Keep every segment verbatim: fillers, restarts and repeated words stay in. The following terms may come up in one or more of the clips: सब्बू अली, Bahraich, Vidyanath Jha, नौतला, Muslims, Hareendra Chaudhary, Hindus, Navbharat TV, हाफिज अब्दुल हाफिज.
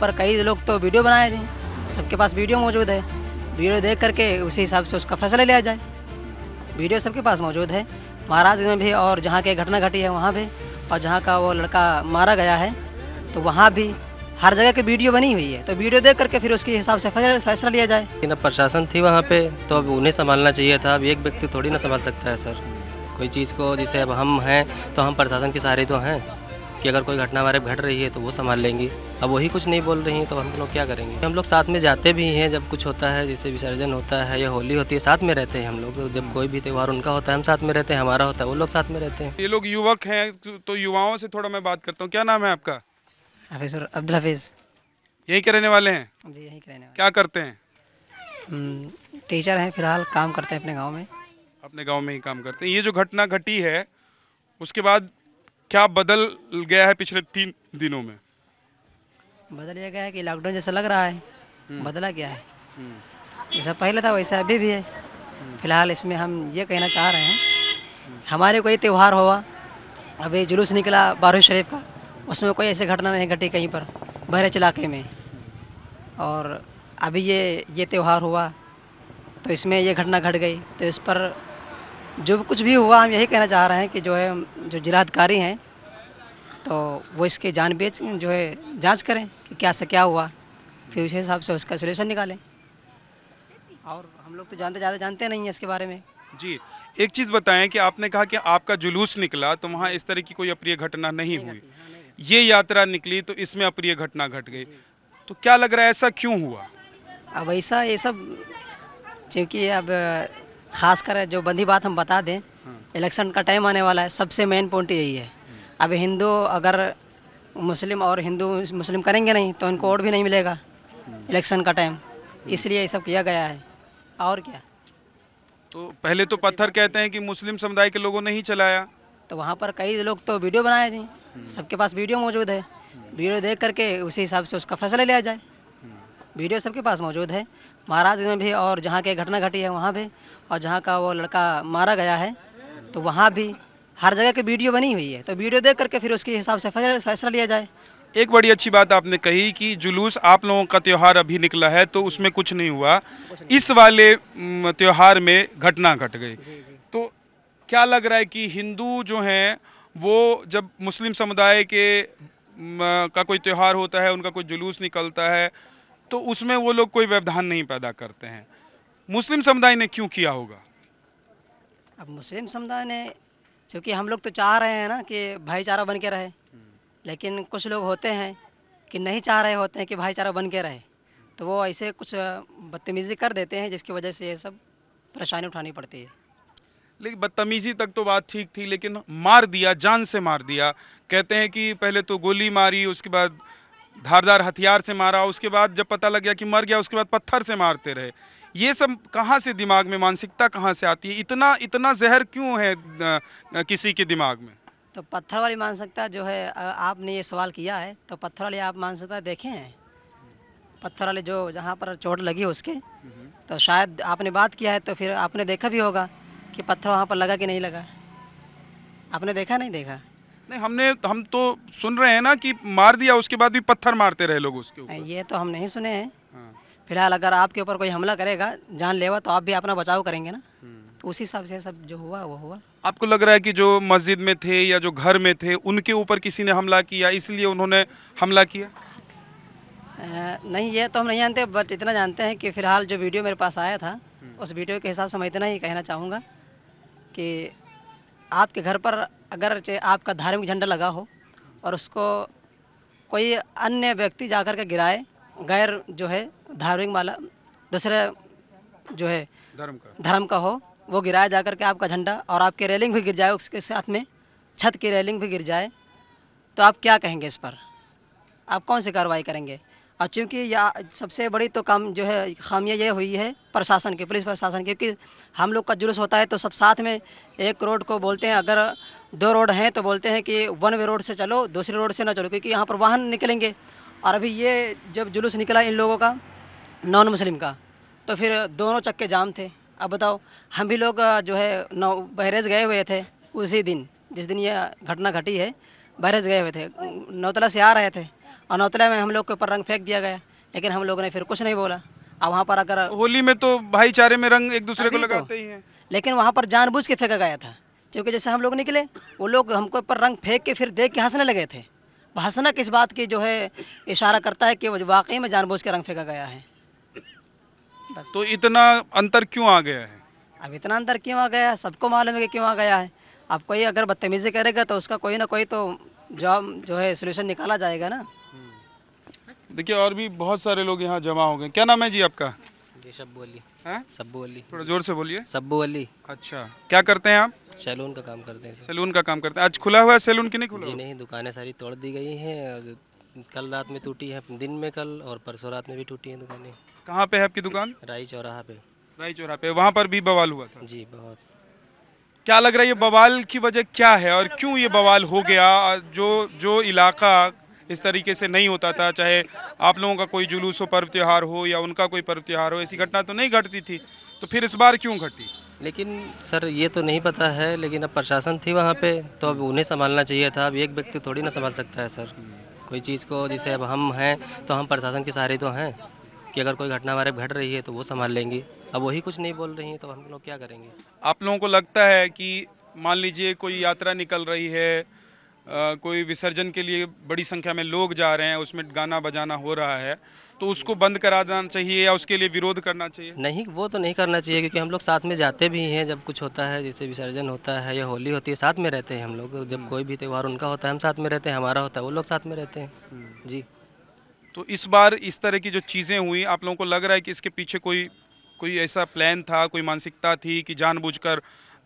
पर कई लोग तो वीडियो बनाए थे, सबके पास वीडियो मौजूद है। वीडियो देख करके उसी हिसाब से उसका फैसला लिया जाए। वीडियो सबके पास मौजूद है, महाराज में भी, और जहाँ की घटना घटी है वहाँ भी, और जहाँ का वो लड़का मारा गया है तो वहाँ भी हर जगह की वीडियो बनी हुई है। तो वीडियो देख करके फिर उसके हिसाब से फैसला लिया जाए। लेकिन अब प्रशासन थी वहाँ पे तो अब उन्हें संभालना चाहिए था। अब एक व्यक्ति थोड़ी ना संभाल सकता है सर कोई चीज़ को। जैसे अब हम हैं तो हम प्रशासन के सहारे तो हैं कि अगर कोई घटना हमारे घट रही है तो वो संभाल लेंगी। अब वही कुछ नहीं बोल रही हैं तो हम लोग क्या करेंगे। हम लोग साथ में जाते भी हैं जब कुछ होता है, जैसे विसर्जन होता है या होली होती है, साथ में रहते हैं हम लोग। जब कोई भी त्यौहार उनका होता है हम साथ में रहते हैं, हमारा होता है वो लोग साथ में रहते हैं। ये लोग युवक हैं तो युवाओं से थोड़ा मैं बात करता हूँ। क्या नाम है आपका? हाफिज अब्दुल हाफिज। यहीं के रहने वाले हैं जी? यहीं के रहने वाले। क्या करते हैं? टीचर हैं, फिलहाल काम करते हैं अपने गांव में। अपने गांव में ही काम करते हैं। ये जो घटना घटी है उसके बाद क्या बदल गया है पिछले तीन दिनों में? बदल ये गया है कि लॉकडाउन जैसा लग रहा है, बदला गया है। जैसा पहले था वैसा अभी भी है। फिलहाल इसमें हम ये कहना चाह रहे हैं, हमारे कोई त्यौहार हुआ, अभी जुलूस निकला बारहवीं शरीफ का, उसमें कोई ऐसी घटना नहीं घटी कहीं पर बहराइच इलाके में। और अभी ये ये त्यौहार हुआ तो इसमें ये घटना घट गई। तो इस पर जो कुछ भी हुआ हम यही कहना चाह रहे हैं कि जो है जो जिलाधिकारी हैं तो वो इसके जानबूझ जो है जांच करें कि क्या से क्या हुआ, फिर उस हिसाब से उसका सलूशन निकालें। और हम लोग तो जानते ज़्यादा जानते नहीं हैं इसके बारे में। जी एक चीज़ बताएं कि आपने कहा कि आपका जुलूस निकला तो वहाँ इस तरह की कोई अप्रिय घटना नहीं हुई, ये यात्रा निकली तो इसमें अप्रिय घटना घट गई, तो क्या लग रहा है ऐसा क्यों हुआ? अब ऐसा ये सब क्योंकि अब खासकर जो बंदी बात हम बता दें, इलेक्शन का टाइम आने वाला है, सबसे मेन पॉइंट यही है। अब हिंदू अगर मुस्लिम और हिंदू मुस्लिम करेंगे नहीं तो उनको वोट भी नहीं मिलेगा इलेक्शन का टाइम, इसलिए ये सब किया गया है। और क्या, तो पहले तो पत्थर कहते हैं कि मुस्लिम समुदाय के लोगों ने ही चलाया, तो वहाँ पर कई लोग तो वीडियो बनाए थे, सबके पास वीडियो मौजूद है। वीडियो देख करके उसी हिसाब से उसका फैसला लिया जाए। वीडियो सबके पास मौजूद है, महाराज में भी, और जहाँ की घटना घटी है वहाँ भी, और जहाँ का वो लड़का मारा गया है तो वहाँ भी हर जगह की वीडियो बनी हुई है। तो वीडियो देख करके फिर उसके हिसाब से फैसला लिया जाए। एक बड़ी अच्छी बात आपने कही कि जुलूस आप लोगों का त्यौहार अभी निकला है तो उसमें कुछ नहीं हुआ, इस वाले त्यौहार में घटना घट गई। तो क्या लग रहा है कि हिंदू जो हैं वो जब मुस्लिम समुदाय के का कोई त्यौहार होता है, उनका कोई जुलूस निकलता है तो उसमें वो लोग कोई व्यवधान नहीं पैदा करते हैं, मुस्लिम समुदाय ने क्यों किया होगा? अब मुस्लिम समुदाय ने, क्योंकि हम लोग तो चाह रहे हैं ना कि भाईचारा बन के रहे, लेकिन कुछ लोग होते हैं कि नहीं चाह रहे होते हैं कि भाईचारा बन के रहे, तो वो ऐसे कुछ बदतमीजी कर देते हैं जिसकी वजह से ये सब परेशानी उठानी पड़ती है। लेकिन बदतमीजी तक तो बात ठीक थी, लेकिन मार दिया, जान से मार दिया। कहते हैं कि पहले तो गोली मारी, उसके बाद धारदार हथियार से मारा, उसके बाद जब पता लग गया कि मर गया उसके बाद पत्थर से मारते रहे। ये सब कहाँ से दिमाग में, मानसिकता कहाँ से आती है? इतना इतना जहर क्यों है किसी के दिमाग में? तो पत्थर वाली मानसिकता जो है, आपने ये सवाल किया है तो पत्थर वाली आप मानसिकता देखे हैं? पत्थर वाले जो जहाँ पर चोट लगी उसके, तो शायद आपने बात किया है तो फिर आपने देखा भी होगा कि पत्थर वहाँ पर लगा कि नहीं लगा, आपने देखा नहीं देखा? नहीं, हमने हम तो सुन रहे हैं ना कि मार दिया उसके बाद भी पत्थर मारते रहे लोग उसके ऊपर। ये तो हम नहीं सुने हैं। हाँ। फिलहाल अगर आपके ऊपर कोई हमला करेगा जानलेवा तो आप भी अपना बचाव करेंगे ना, तो उसी हिसाब से सब जो हुआ वो हुआ। आपको लग रहा है कि जो मस्जिद में थे या जो घर में थे उनके ऊपर किसी ने हमला किया इसलिए उन्होंने हमला किया? नहीं, ये तो हम नहीं जानते, बट इतना जानते हैं कि फिलहाल जो वीडियो मेरे पास आया था उस वीडियो के हिसाब से मैं इतना ही कहना चाहूँगा कि आपके घर पर अगर आपका धार्मिक झंडा लगा हो और उसको कोई अन्य व्यक्ति जाकर के गिराए, गैर जो है धार्मिक माला दूसरे जो है धर्म का धर्म का हो वो गिराया जाकर के आपका झंडा, और आपकी रेलिंग भी गिर जाए उसके साथ में, छत की रेलिंग भी गिर जाए, तो आप क्या कहेंगे इस पर? आप कौन सी कार्रवाई करेंगे? और चूँकि या सबसे बड़ी तो काम जो है खामियाँ ये हुई है प्रशासन की, पुलिस प्रशासन की, क्योंकि हम लोग का जुलूस होता है तो सब साथ में एक रोड को बोलते हैं, अगर दो रोड हैं तो बोलते हैं कि वन वे रोड से चलो, दूसरे रोड से ना चलो, क्योंकि यहाँ पर वाहन निकलेंगे। और अभी ये जब जुलूस निकला इन लोगों का नॉन मुस्लिम का तो फिर दोनों चक्के जाम थे। अब बताओ, हम भी लोग जो है नौ बहराइच गए हुए थे उसी दिन जिस दिन ये घटना घटी है, बहराइच गए हुए थे, नौतला से आ रहे थे अनौतला में हम लोग के ऊपर रंग फेंक दिया गया, लेकिन हम लोगों ने फिर कुछ नहीं बोला। अब वहाँ पर अगर होली में तो भाईचारे में रंग एक दूसरे को लगाते ही हैं, लेकिन वहाँ पर जानबूझ के फेंका गया था, क्योंकि जैसे हम लोग निकले वो लोग हमको ऊपर रंग फेंक के फिर देख के हंसने लगे थे। हंसना किस बात की जो है इशारा करता है कि वाकई में जानबूझ के रंग फेंका गया है। बस। तो इतना अंतर क्यों आ गया है? अब इतना अंतर क्यों आ गया है सबको मालूम है कि क्यों आ गया है। अब कोई अगर बदतमीजी करेगा तो उसका कोई ना कोई तो जॉब जो है सोल्यूशन निकाला जाएगा ना। देखिए और भी बहुत सारे लोग यहाँ जमा हो गए। क्या नाम है जी आपका? जी सब्बू अली। सब्बू अली, थोड़ा जोर से बोलिए। सब्बू अली। अच्छा, क्या करते हैं आप? सैलून का काम करते हैं। सैलून का काम करते हैं। आज खुला हुआ है सैलून की? नहीं खुला जी नहीं, दुकानें सारी तोड़ दी गई हैं। कल रात में टूटी है, दिन में कल और परसों रात में भी टूटी है दुकानें। कहाँ पे है आपकी दुकान? राई चौराहा पे। राई चौराहा पे, वहाँ पर भी बवाल हुआ था जी। बहुत क्या लग रहा है ये बवाल की वजह क्या है और क्यों ये बवाल हो गया? जो जो इलाका इस तरीके से नहीं होता था, चाहे आप लोगों का कोई जुलूस हो, पर्व त्यौहार हो या उनका कोई पर्व त्यौहार हो, ऐसी घटना तो नहीं घटती थी, तो फिर इस बार क्यों घटी? लेकिन सर ये तो नहीं पता है, लेकिन अब प्रशासन थी वहाँ पे तो अब उन्हें संभालना चाहिए था। अब एक व्यक्ति थोड़ी ना संभाल सकता है सर कोई चीज़ को। जैसे अब हम हैं तो हम प्रशासन के सहारे तो हैं कि अगर कोई घटना हमारे घट रही है तो वो संभाल लेंगी। अब वही कुछ नहीं बोल रही है तो हम लोग क्या करेंगे? आप लोगों को लगता है कि मान लीजिए कोई यात्रा निकल रही है, Uh, कोई विसर्जन के लिए बड़ी संख्या में लोग जा रहे हैं, उसमें गाना बजाना हो रहा है, तो उसको बंद करा देना चाहिए या उसके लिए विरोध करना चाहिए? नहीं, वो तो नहीं करना चाहिए, क्योंकि हम लोग साथ में जाते भी हैं। जब कुछ होता है, जैसे विसर्जन होता है या होली होती है, साथ में रहते हैं हम लोग। जब कोई भी त्यौहार उनका होता है हम साथ में रहते हैं, हमारा होता है वो लोग साथ में रहते हैं जी। तो इस बार इस तरह की जो चीज़ें हुई, आप लोगों को लग रहा है कि इसके पीछे कोई कोई ऐसा प्लान था, कोई मानसिकता थी कि जानबूझकर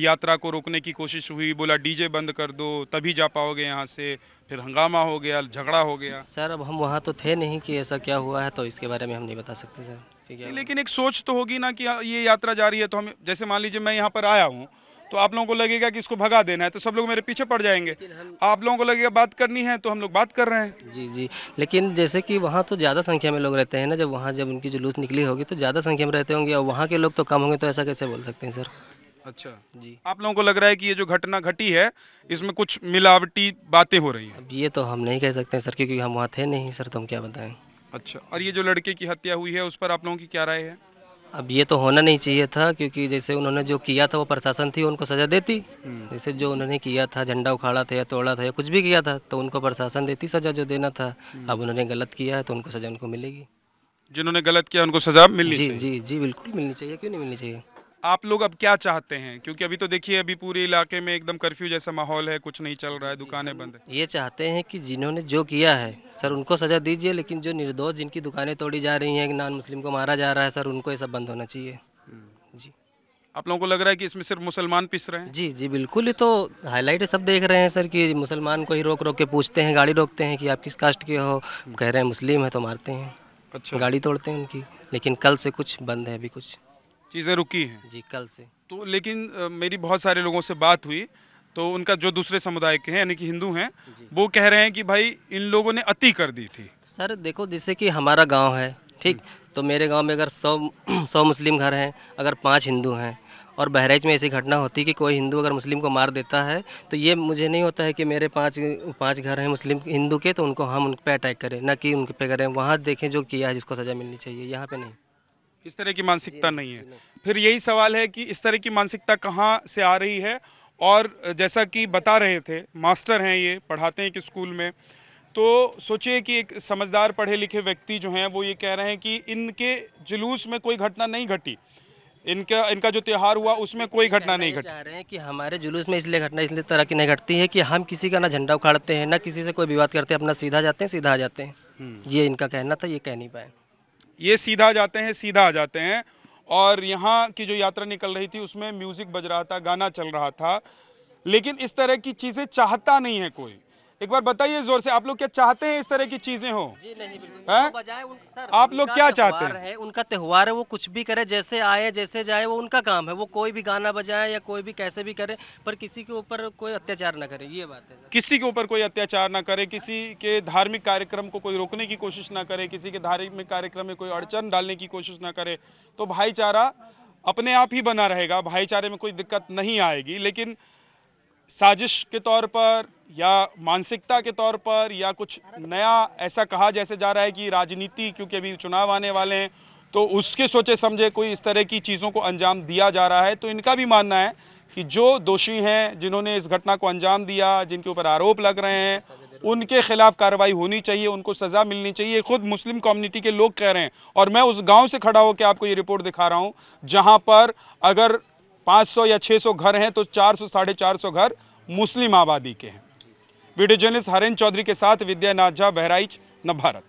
यात्रा को रोकने की कोशिश हुई, बोला डीजे बंद कर दो तभी जा पाओगे यहाँ से, फिर हंगामा हो गया, झगड़ा हो गया? सर अब हम वहाँ तो थे नहीं कि ऐसा क्या हुआ है, तो इसके बारे में हम नहीं बता सकते सर। ठीक है, लेकिन एक सोच तो होगी ना कि ये यात्रा जा रही है तो हम, जैसे मान लीजिए मैं यहाँ पर आया हूँ तो आप लोगों को लगेगा कि इसको भगा देना है तो सब लोग मेरे पीछे पड़ जाएंगे, आप लोगों को लगेगा बात करनी है तो हम लोग बात कर रहे हैं। जी जी, लेकिन जैसे कि वहाँ तो ज़्यादा संख्या में लोग रहते हैं ना, जब वहाँ जब उनकी जुलूस निकली होगी तो ज़्यादा संख्या में रहते होंगे और वहाँ के लोग तो कम होंगे, तो ऐसा कैसे बोल सकते हैं सर? अच्छा जी, आप लोगों को लग रहा है कि ये जो घटना घटी है इसमें कुछ मिलावटी बातें हो रही हैं? अब ये तो हम नहीं कह सकते सर, क्योंकि हम वहाँ थे नहीं सर, तो हम क्या बताएं। अच्छा, और ये जो लड़के की हत्या हुई है उस पर आप लोगों की क्या राय है? अब ये तो होना नहीं चाहिए था, क्योंकि जैसे उन्होंने जो किया था वो प्रशासन थी उनको सजा देती। जैसे जो उन्होंने किया था, झंडा उखाड़ा था या तोड़ा था या कुछ भी किया था, तो उनको प्रशासन देती सजा जो देना था। अब उन्होंने गलत किया है तो उनको सजा उनको मिलेगी, जिन्होंने गलत किया उनको सजा मिलनी चाहिए। जी जी बिल्कुल मिलनी चाहिए, क्यों नहीं मिलनी चाहिए। आप लोग अब क्या चाहते हैं, क्योंकि अभी तो देखिए अभी पूरे इलाके में एकदम कर्फ्यू जैसा माहौल है, कुछ नहीं चल रहा है, दुकानें बंद है। ये चाहते हैं कि जिन्होंने जो किया है सर उनको सजा दीजिए, लेकिन जो निर्दोष जिनकी दुकानें तोड़ी जा रही हैं, नॉन मुस्लिम को मारा जा रहा है सर, उनको ये सब बंद होना चाहिए जी। आप लोगों को लग रहा है कि इसमें सिर्फ मुसलमान पिस रहे हैं? जी जी बिल्कुल, ये तो हाईलाइट है, सब देख रहे हैं सर कि मुसलमान को ही रोक रोक के पूछते हैं, गाड़ी रोकते हैं कि आप किस कास्ट के हो, कह रहे हैं मुस्लिम है तो मारते हैं। अच्छा, गाड़ी तोड़ते हैं उनकी। लेकिन कल से कुछ बंद है, अभी कुछ चीज़ें रुकी हैं जी कल से तो। लेकिन आ, मेरी बहुत सारे लोगों से बात हुई तो उनका जो दूसरे समुदाय के हैं यानी कि हिंदू हैं, वो कह रहे हैं कि भाई इन लोगों ने अति कर दी थी। सर देखो, जैसे कि हमारा गांव है, ठीक, तो मेरे गांव में अगर सौ सौ मुस्लिम घर हैं, अगर पाँच हिंदू हैं और बहराइच में ऐसी घटना होती है कि कोई हिंदू अगर मुस्लिम को मार देता है, तो ये मुझे नहीं होता है कि मेरे पाँच पाँच घर हैं मुस्लिम हिंदू के तो उनको हम उन पर अटैक करें, ना कि उन पर करें। वहाँ देखें जो किया है जिसको सज़ा मिलनी चाहिए, यहाँ पर नहीं। इस तरह की मानसिकता नहीं है। फिर यही सवाल है कि इस तरह की मानसिकता कहाँ से आ रही है, और जैसा कि बता रहे थे मास्टर हैं, ये पढ़ाते हैं एक स्कूल में, तो सोचिए कि एक समझदार पढ़े लिखे व्यक्ति जो हैं वो ये कह रहे हैं कि इनके जुलूस में कोई घटना नहीं घटी, इनका इनका जो त्यौहार हुआ उसमें कोई घटना नहीं घटी। चाह रहे हैं कि हमारे जुलूस में इसलिए घटना इसलिए तरह की नहीं घटती है कि हम किसी का ना झंडा उखाड़ते हैं, ना किसी से कोई विवाद करते हैं, अपना सीधा जाते हैं सीधा आ जाते हैं, ये इनका कहना था। ये कह नहीं पाए, ये सीधा जाते हैं सीधा आ जाते हैं। और यहाँ की जो यात्रा निकल रही थी उसमें म्यूजिक बज रहा था, गाना चल रहा था, लेकिन इस तरह की चीजें चाहता नहीं है कोई। एक बार बताइए जोर से, आप लोग क्या चाहते हैं इस तरह की चीजें हो? जी नहीं, बिल्कुल। आप लोग क्या चाहते हैं? उनका त्यौहार है, वो कुछ भी करे, जैसे आए जैसे जाए, वो उनका काम है, वो कोई भी गाना बजाए या कोई भी कैसे भी करे, पर किसी के ऊपर कोई अत्याचार ना करे, ये बात है। किसी के ऊपर कोई अत्याचार ना करे, किसी के धार्मिक कार्यक्रम को कोई रोकने की कोशिश ना करे, किसी के धार्मिक कार्यक्रम में कोई अड़चन डालने की कोशिश ना करे, तो भाईचारा अपने आप ही बना रहेगा, भाईचारे में कोई दिक्कत नहीं आएगी। लेकिन साजिश के तौर पर या मानसिकता के तौर पर या कुछ नया ऐसा कहा जैसे जा रहा है कि राजनीति, क्योंकि अभी चुनाव आने वाले हैं, तो उसके सोचे समझे कोई इस तरह की चीज़ों को अंजाम दिया जा रहा है। तो इनका भी मानना है कि जो दोषी हैं, जिन्होंने इस घटना को अंजाम दिया, जिनके ऊपर आरोप लग रहे हैं, उनके खिलाफ कार्रवाई होनी चाहिए, उनको सजा मिलनी चाहिए। खुद मुस्लिम कम्युनिटी के लोग कह रहे हैं, और मैं उस गांव से खड़ा होकर आपको ये रिपोर्ट दिखा रहा हूं जहां पर अगर पाँच सौ या छह सौ घर हैं तो चार सौ साढ़े चार सौ घर मुस्लिम आबादी के हैं। वीडियो जर्नलिस्ट हरेंद्र चौधरी के साथ विद्यानाथ झा, बहराइच, नव भारत।